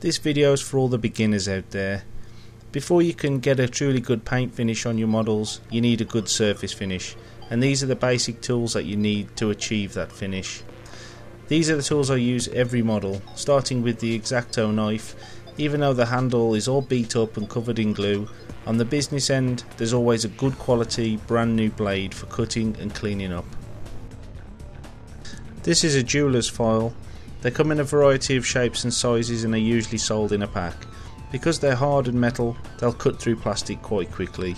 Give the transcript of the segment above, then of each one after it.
This video is for all the beginners out there. Before you can get a truly good paint finish on your models, you need a good surface finish, and these are the basic tools that you need to achieve that finish. These are the tools I use every model, starting with the X-Acto knife. Even though the handle is all beat up and covered in glue, on the business end there's always a good quality brand new blade for cutting and cleaning up. This is a jeweler's file. They come in a variety of shapes and sizes and are usually sold in a pack. Because they're hard and metal, they'll cut through plastic quite quickly.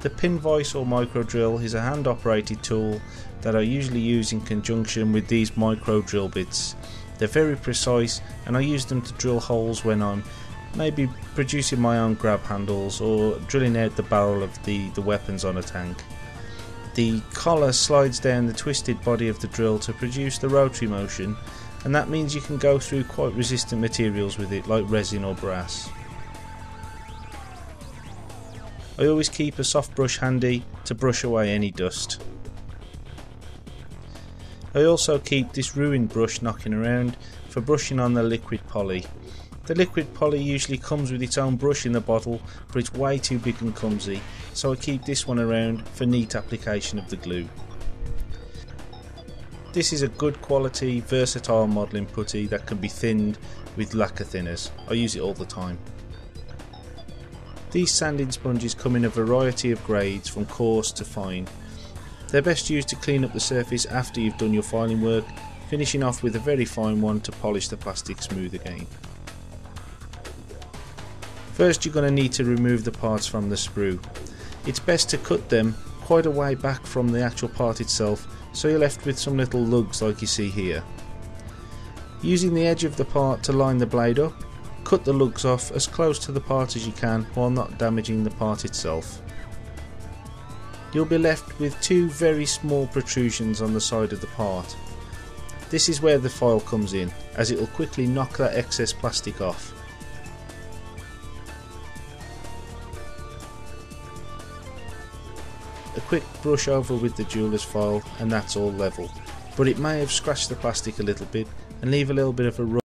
The pin vise or micro drill is a hand operated tool that I usually use in conjunction with these micro drill bits. They're very precise and I use them to drill holes when I'm maybe producing my own grab handles or drilling out the barrel of the weapons on a tank. The collar slides down the twisted body of the drill to produce the rotary motion, and that means you can go through quite resistant materials with it, like resin or brass. I always keep a soft brush handy to brush away any dust. I also keep this ruined brush knocking around for brushing on the liquid poly. The liquid poly usually comes with its own brush in the bottle, but it's way too big and clumsy, so I keep this one around for neat application of the glue. This is a good quality, versatile modelling putty that can be thinned with lacquer thinners. I use it all the time. These sanding sponges come in a variety of grades from coarse to fine. They're best used to clean up the surface after you've done your filing work, finishing off with a very fine one to polish the plastic smooth again. First, you're going to need to remove the parts from the sprue. It's best to cut them quite a way back from the actual part itself, so you're left with some little lugs like you see here. Using the edge of the part to line the blade up, cut the lugs off as close to the part as you can while not damaging the part itself. You'll be left with two very small protrusions on the side of the part. This is where the file comes in, as it'll quickly knock that excess plastic off. A quick brush over with the jeweler's file and that's all level, but it may have scratched the plastic a little bit and leave a little bit of a rub.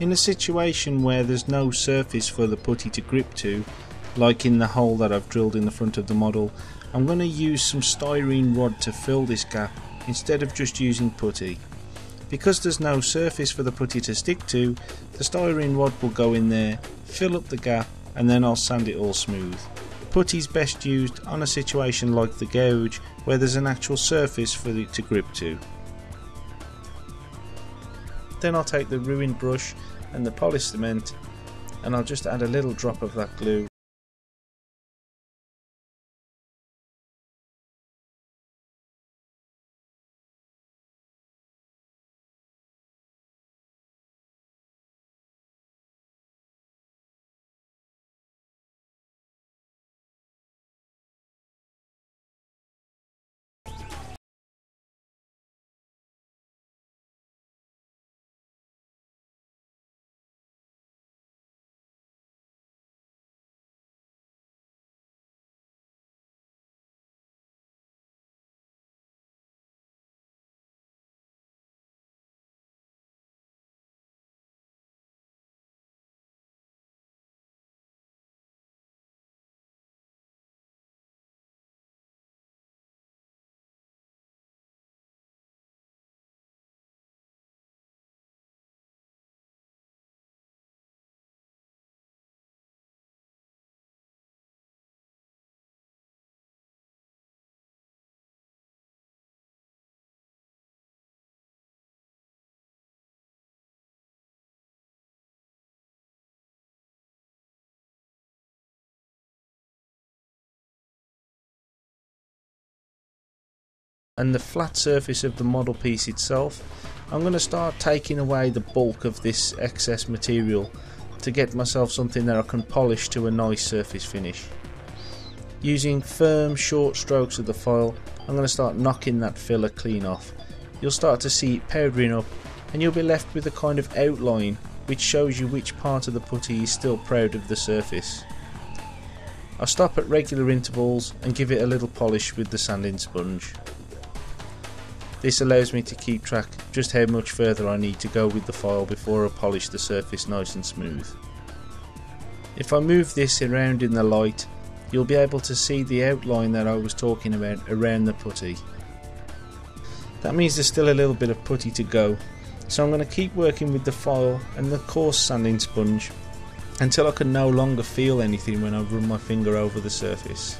In a situation where there's no surface for the putty to grip to, like in the hole that I've drilled in the front of the model, I'm going to use some styrene rod to fill this gap instead of just using putty. Because there's no surface for the putty to stick to, the styrene rod will go in there, fill up the gap, and then I'll sand it all smooth. Putty's best used on a situation like the gouge where there's an actual surface for it to grip to. Then I'll take the ruined brush and the polished cement and I'll just add a little drop of that glue. and the flat surface of the model piece itself, I'm going to start taking away the bulk of this excess material to get myself something that I can polish to a nice surface finish. Using firm short strokes of the file, I'm going to start knocking that filler clean off. You'll start to see it powdering up and you'll be left with a kind of outline which shows you which part of the putty is still proud of the surface. I stop at regular intervals and give it a little polish with the sanding sponge. This allows me to keep track just how much further I need to go with the file before I polish the surface nice and smooth. If I move this around in the light, you'll be able to see the outline that I was talking about around the putty. That means there's still a little bit of putty to go, so I'm going to keep working with the file and the coarse sanding sponge until I can no longer feel anything when I run my finger over the surface.